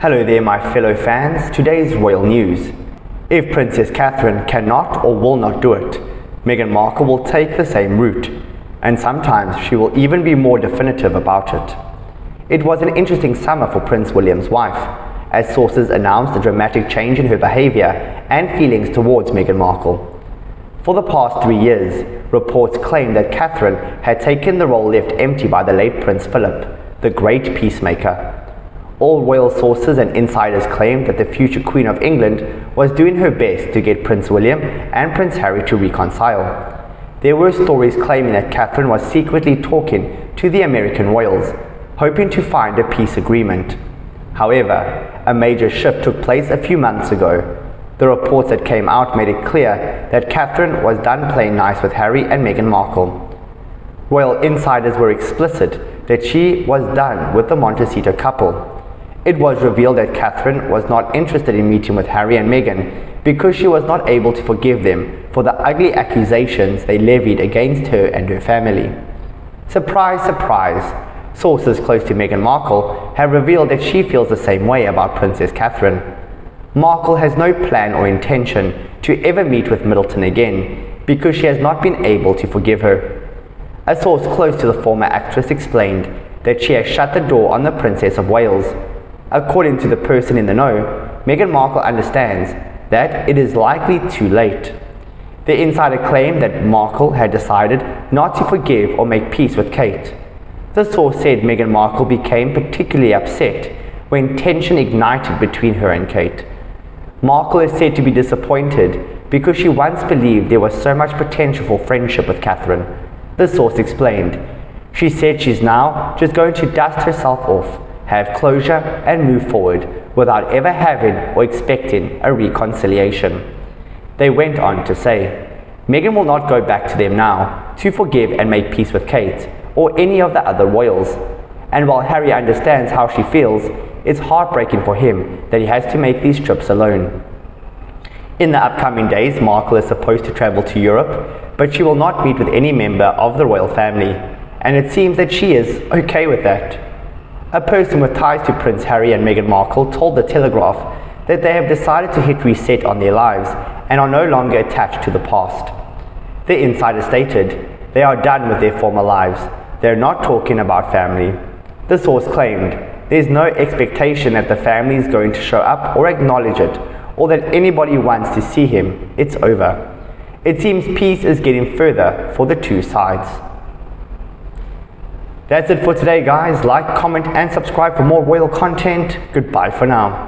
Hello there my fellow fans, today's royal news. If Princess Catherine cannot or will not do it, Meghan Markle will take the same route, and sometimes she will even be more definitive about it. It was an interesting summer for Prince William's wife, as sources announced a dramatic change in her behaviour and feelings towards Meghan Markle. For the past 3 years, reports claimed that Catherine had taken the role left empty by the late Prince Philip, the great peacemaker. All royal sources and insiders claimed that the future Queen of England was doing her best to get Prince William and Prince Harry to reconcile. There were stories claiming that Catherine was secretly talking to the American royals, hoping to find a peace agreement. However, a major shift took place a few months ago. The reports that came out made it clear that Catherine was done playing nice with Harry and Meghan Markle. Royal insiders were explicit that she was done with the Montecito couple. It was revealed that Catherine was not interested in meeting with Harry and Meghan because she was not able to forgive them for the ugly accusations they levied against her and her family. Surprise, surprise! Sources close to Meghan Markle have revealed that she feels the same way about Princess Catherine. Markle has no plan or intention to ever meet with Middleton again because she has not been able to forgive her. A source close to the former actress explained that she has shut the door on the Princess of Wales. According to the person in the know, Meghan Markle understands that it is likely too late. The insider claimed that Markle had decided not to forgive or make peace with Kate. The source said Meghan Markle became particularly upset when tension ignited between her and Kate. Markle is said to be disappointed because she once believed there was so much potential for friendship with Catherine. The source explained, "She said she's now just going to dust herself off, have closure and move forward without ever having or expecting a reconciliation." They went on to say, "Meghan will not go back to them now to forgive and make peace with Kate or any of the other royals. And while Harry understands how she feels, it's heartbreaking for him that he has to make these trips alone." In the upcoming days, Markle is supposed to travel to Europe, but she will not meet with any member of the royal family, and it seems that she is okay with that. A person with ties to Prince Harry and Meghan Markle told the Telegraph that they have decided to hit reset on their lives and are no longer attached to the past. The insider stated, "They are done with their former lives. They are not talking about family." The source claimed, "There is no expectation that the family is going to show up or acknowledge it, or that anybody wants to see him. It's over." It seems peace is getting further for the two sides. That's it for today guys, like, comment and subscribe for more royal content. Goodbye for now.